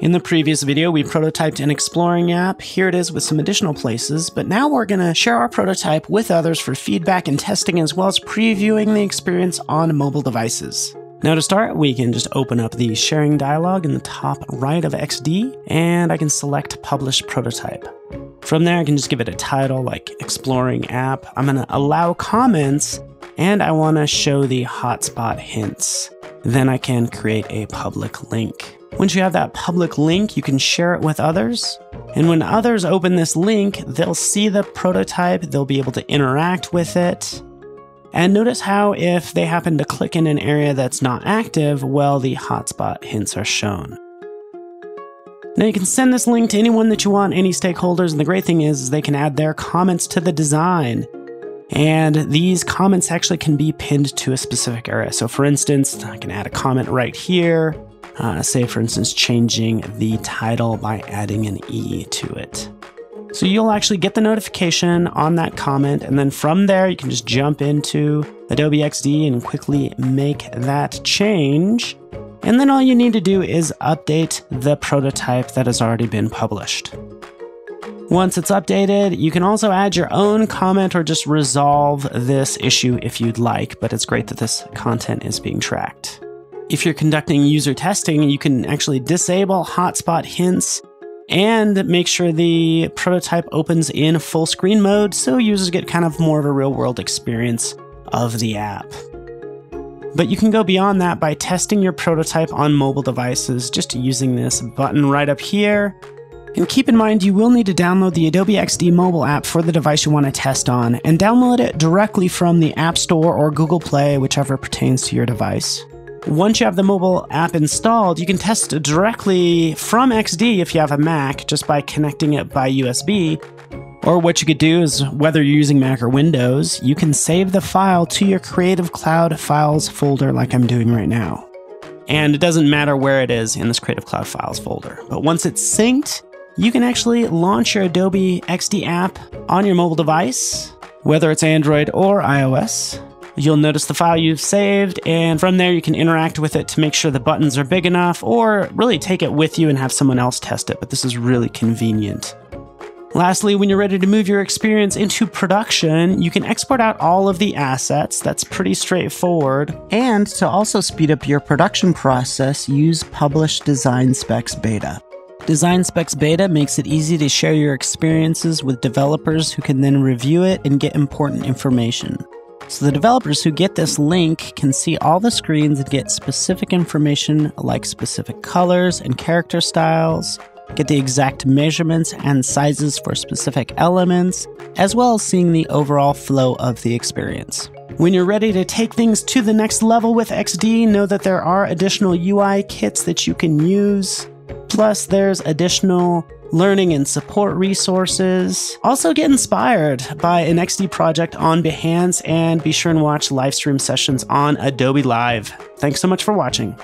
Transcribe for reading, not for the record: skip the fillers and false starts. In the previous video, we prototyped an exploring app. Here it is with some additional places, but now we're going to share our prototype with others for feedback and testing, as well as previewing the experience on mobile devices. Now to start, we can just open up the sharing dialog in the top right of XD, and I can select Publish Prototype. From there, I can just give it a title like Exploring App. I'm going to allow comments, and I want to show the hotspot hints. Then I can create a public link. Once you have that public link, you can share it with others. And when others open this link, they'll see the prototype, they'll be able to interact with it. And notice how if they happen to click in an area that's not active, well, the hotspot hints are shown. Now you can send this link to anyone that you want, any stakeholders, and the great thing is they can add their comments to the design. And these comments actually can be pinned to a specific area. So for instance, I can add a comment right here. Say, for instance, changing the title by adding an E to it. So you'll actually get the notification on that comment, and then from there you can just jump into Adobe XD and quickly make that change. And then all you need to do is update the prototype that has already been published. Once it's updated, you can also add your own comment or just resolve this issue if you'd like, but it's great that this content is being tracked. If you're conducting user testing, you can actually disable hotspot hints and make sure the prototype opens in full screen mode so users get kind of more of a real-world experience of the app. But you can go beyond that by testing your prototype on mobile devices just using this button right up here. And keep in mind, you will need to download the Adobe XD mobile app for the device you want to test on, and download it directly from the App Store or Google Play, whichever pertains to your device. Once you have the mobile app installed, you can test directly from XD if you have a Mac, just by connecting it by USB. Or what you could do is, whether you're using Mac or Windows, you can save the file to your Creative Cloud Files folder like I'm doing right now. And it doesn't matter where it is in this Creative Cloud Files folder. But once it's synced, you can actually launch your Adobe XD app on your mobile device, whether it's Android or iOS. You'll notice the file you've saved, and from there you can interact with it to make sure the buttons are big enough, or really take it with you and have someone else test it, but this is really convenient. Lastly, when you're ready to move your experience into production, you can export out all of the assets. That's pretty straightforward. And to also speed up your production process, use Publish Design Specs Beta. Design Specs Beta makes it easy to share your experiences with developers who can then review it and get important information. So the developers who get this link can see all the screens and get specific information like specific colors and character styles, get the exact measurements and sizes for specific elements, as well as seeing the overall flow of the experience. When you're ready to take things to the next level with XD, know that there are additional UI kits that you can use. Plus, there's additional learning and support resources. Also, get inspired by an XD project on Behance, and be sure and watch live stream sessions on Adobe Live. Thanks so much for watching.